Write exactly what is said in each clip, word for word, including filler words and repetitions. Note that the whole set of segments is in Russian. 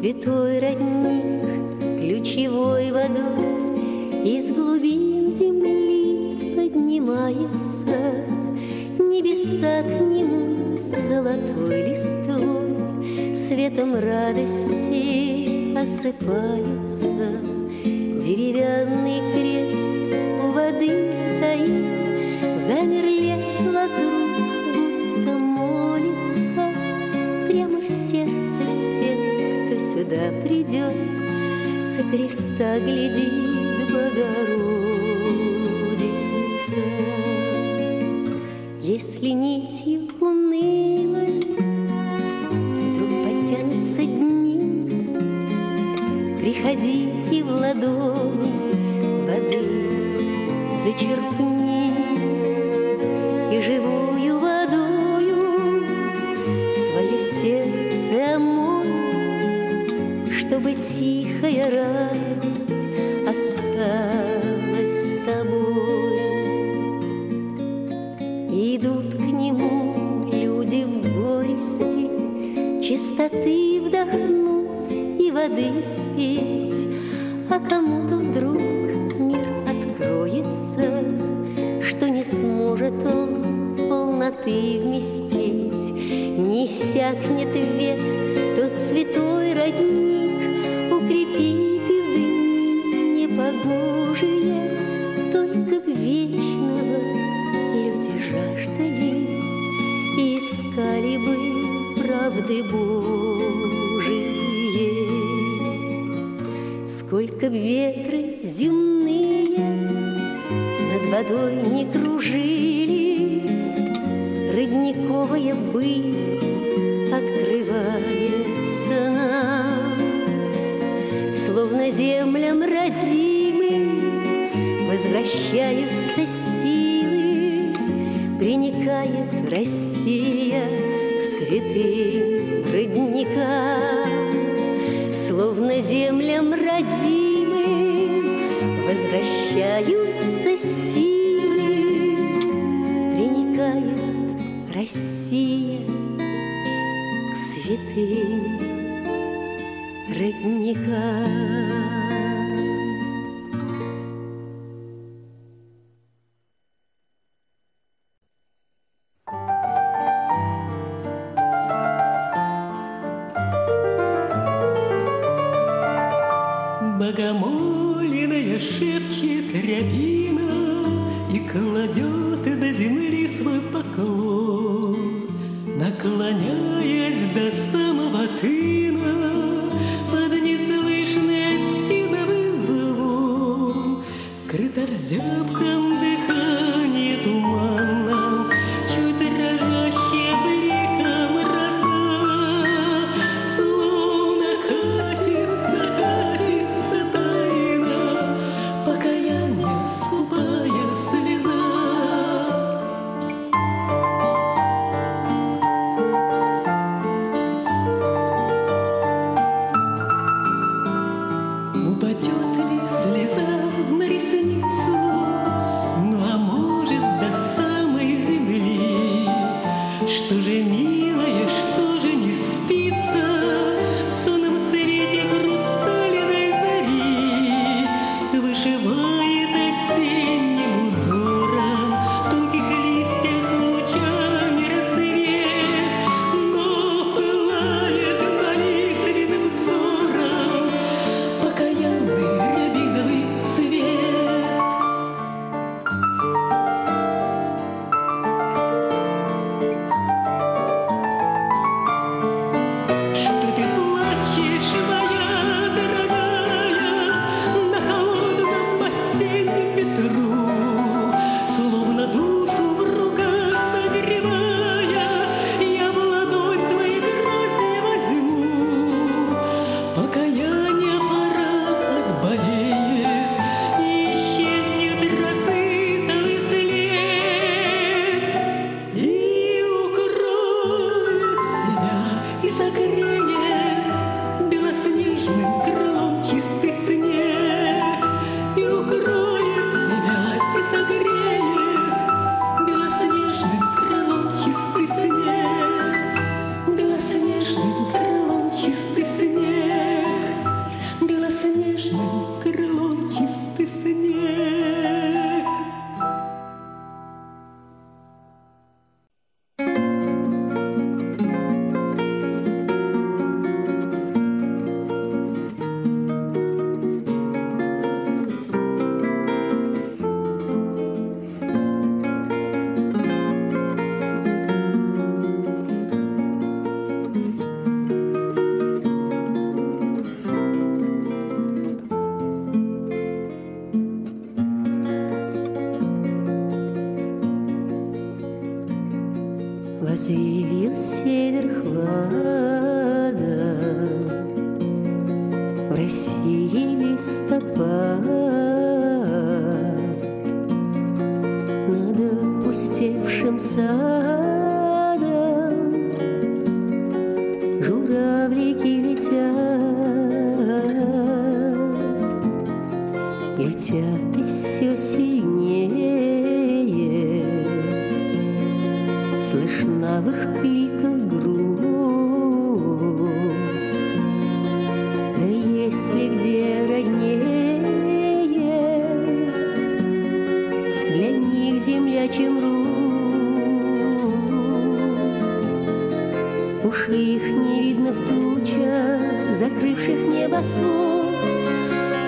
святой родник, ключевой водой из глубин земли поднимается. Небеса к нему золотой листвой, светом радости осыпается. Деревянный крест у воды стоит, замер лес вокруг. Сюда придет, со креста глядит Богородица. Если нитью унылой вдруг потянутся дни, приходи и в ладони воды зачерпни, и живую водою свое сердце омой, чтобы тихая радость осталась с тобой. Идут к нему люди в горести, чистоты вдохнуть и воды спить, а кому-то вдруг мир откроется, что не сможет он полноты вместить. Не иссякнет век тот святой родник, крепи ты в дни непогожие, только б вечного люди жаждали и искали бы правды Божией. Сколько б ветры земные над водой не кружили, родниковая быль открывается нам. Словно землям родимым возвращаются силы, приникает Россия к святым родникам. Словно землям родимым возвращаются силы, приникает Россия к святым родника. Богомолиная шепчет рябина и кладет до земли свой поклон, наклоняясь до самого тына. Скрыто в зябком дыхании туманном, чуть дрожащее бликом роса, словно катится, катится тайна, покаяние скупая слеза. Упадет ли слеза на ресницу, ну а может до самой земли? Что же, милая, что же не спится в сонном свете хрустальной зари? Вышивает осенним узором в тонких листьях лучами рассвет, но пылает молитвенным взором покаянный рябиновый цвет. Thank you. возвеял север хлада, в России листопад. Над опустевшим садом журавлики летят, летят и все сильнее. Слышна в их криках грусть, да есть ли где роднее для них земля, чем Русь? Уж их не видно в тучах, закрывших небосвод,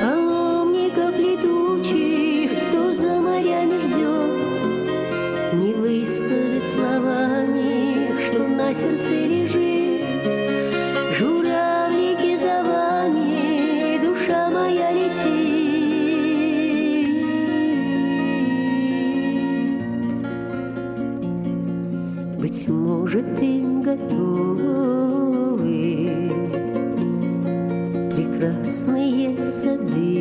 паломников летучих, кто за морями ждет, не высказать словами, что на сердце лежит. Журавлики за вами, душа моя летит. Быть может, им готовы прекрасные сады.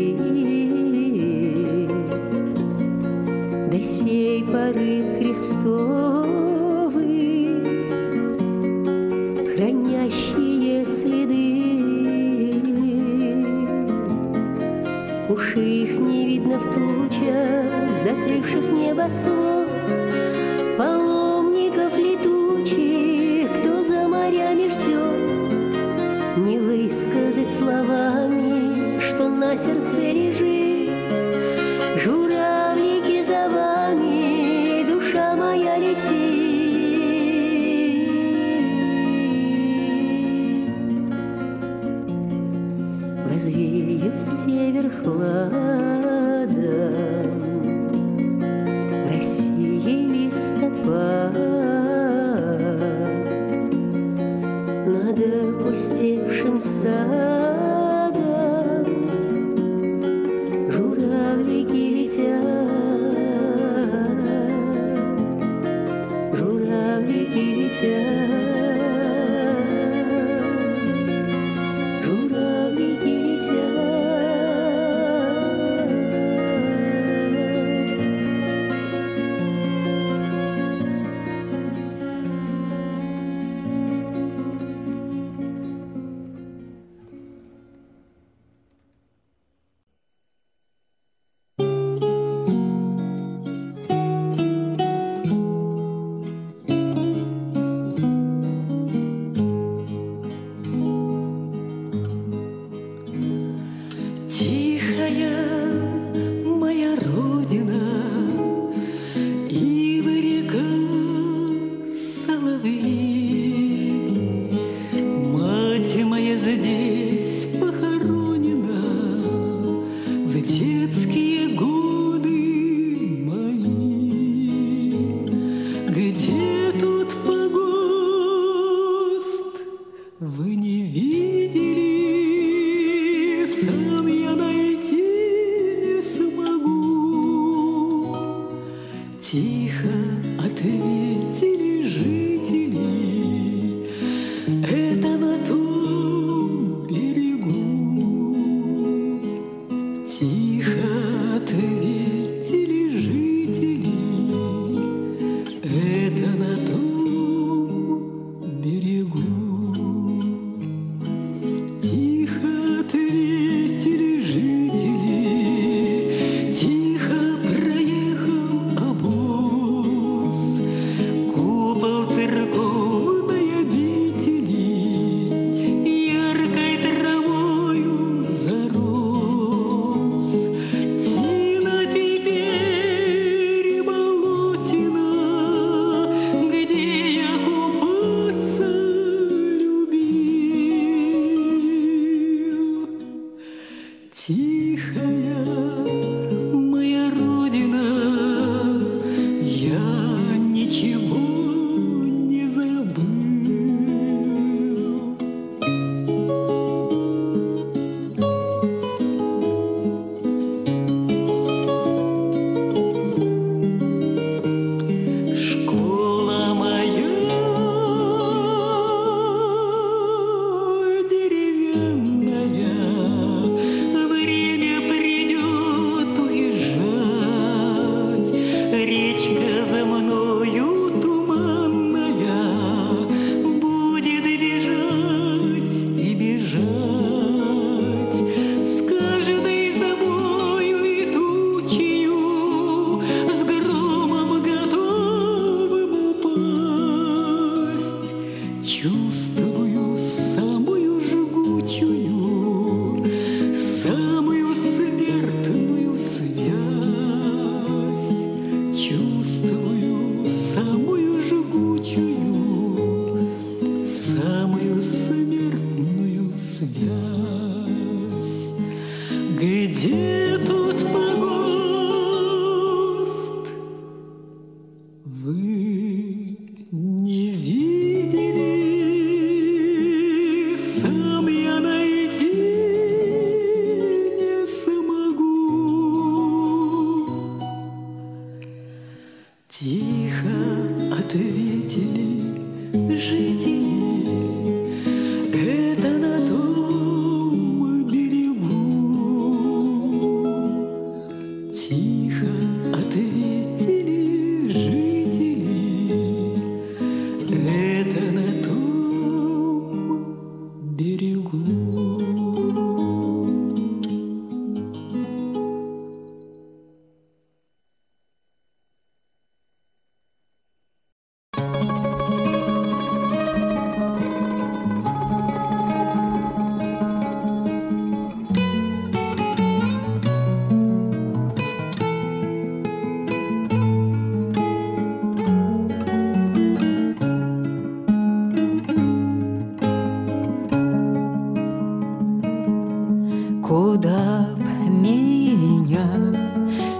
До сей поры Христовы, хранящие следы. Уж их не видно в тучах, закрывших небосвод, паломников летучих, кто за морями ждет, не высказать словами, что на сердце лежит. Журавлики за вами, душа моя летит. Возвеял север хладом, России листопад. Над опустевшим садом журавлики летят, журавлики летят. Тихо ответили жители. чувствую самую жгучую, самую смертную связь. Чувствую самую жгучую, самую смертную связь. Где тут погост? Вы тихо ответили жители, это на том берегу. Тихо ответили жители, это на том берегу. Куда б меня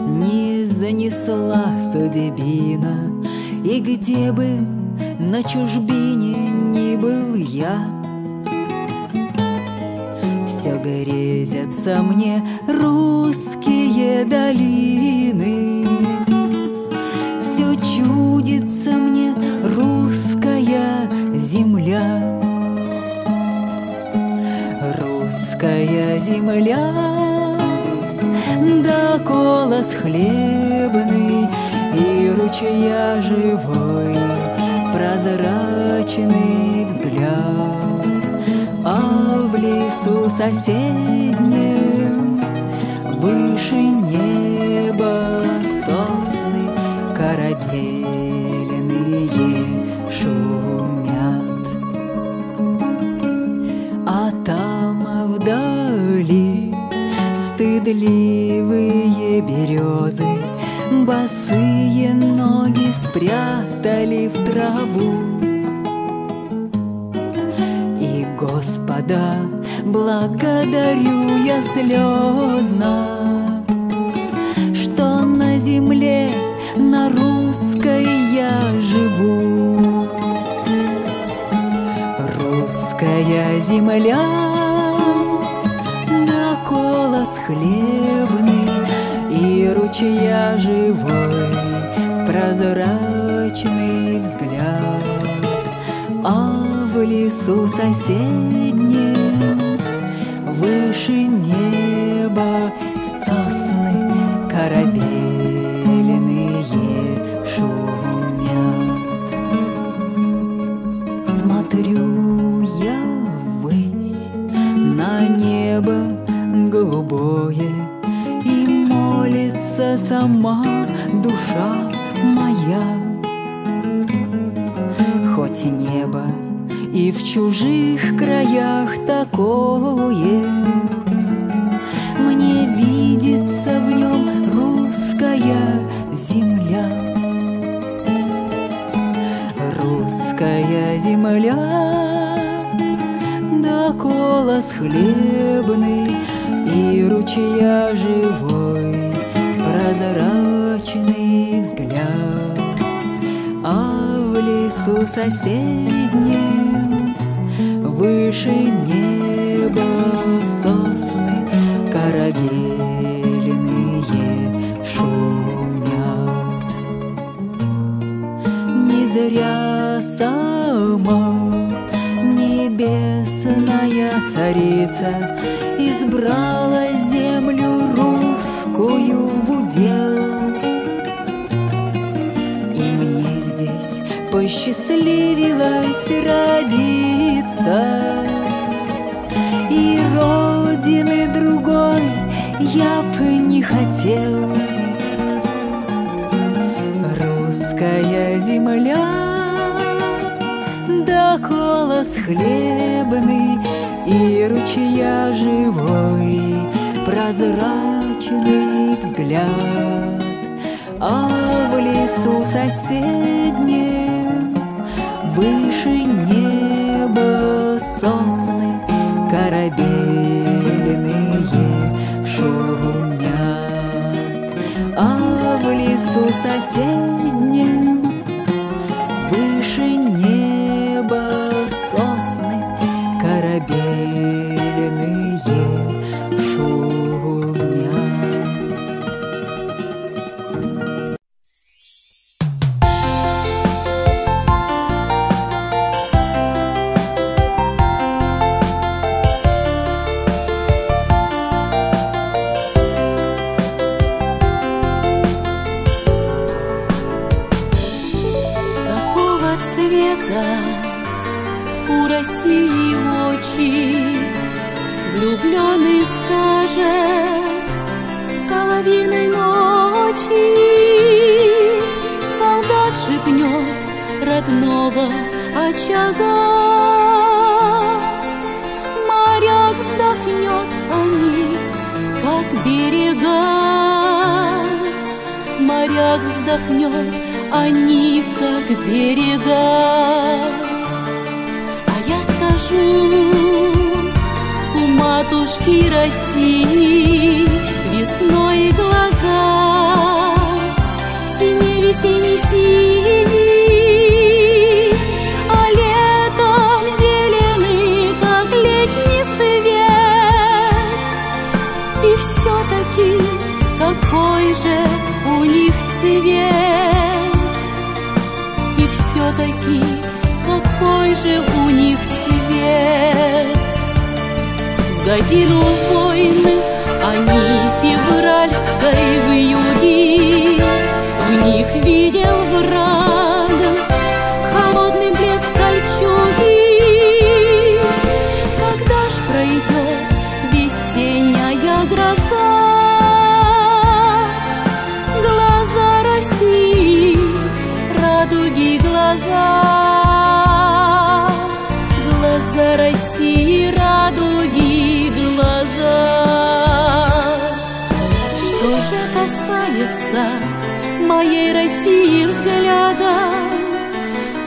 не занесла судьбина, и где бы на чужбине ни был я, все грезятся мне русские долины, все чудится мне русская земля. Русская земля, да колос хлебный, и ручья живой прозрачный взгляд. А в лесу соседнем выше неба сосны корабельные шумят. А там вдали стыдливые березы босые ноги спрятали в траву. И Господа благодарю я слезно, что на земле, на русской я живу. Русская земля, да колос хлебный, и ручья живой прозрачный взгляд. А в лесу соседнем выше неба сосны корабельные шумят. Смотрю я ввысь на небо голубое, и молится сама душа моя. Хоть небо и в чужих краях такое, мне видится в нем русская земля. Русская земля, да колос хлебный, и ручья живой прозрачный взгляд. А в лесу соседнем выше неба сосны корабельные шумят. Не зря сама небесная царица избрала землю русскую в удел. Посчастливилось родиться, и родины другой я бы не хотел. Русская земля, да да колос хлебный и ручья живой прозрачный взгляд. А в лесу соседнем выше неба сосны корабельные шумят. А в лесу соседнем выше неба сосны корабельные шумят. У России очи, влюбленный скажет соловьиной ночи, солдат шепнет родного очага, моряк вздохнет, они как берега, моряк вздохнет, они как берега. У матушки России весной глаза синели, синели, синели, а летом зелены, как летний цвет. И все-таки какой же у них цвет, и все-таки какой же у них цвет. Годину войны они февральской вьюги, в них видел враг холодный блеск кольчуги. Когда ж пройдет весенняя гроза, глаза России, радуги глаза. Глаза России, радуги глаза. Что же касается моей России взгляда,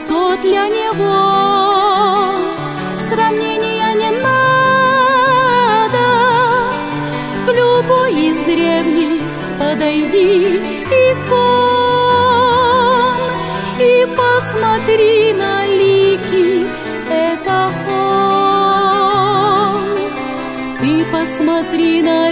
то для него сравнения не надо. К любой из древних подойди икон и посмотри на лики. Это он. Ты посмотри на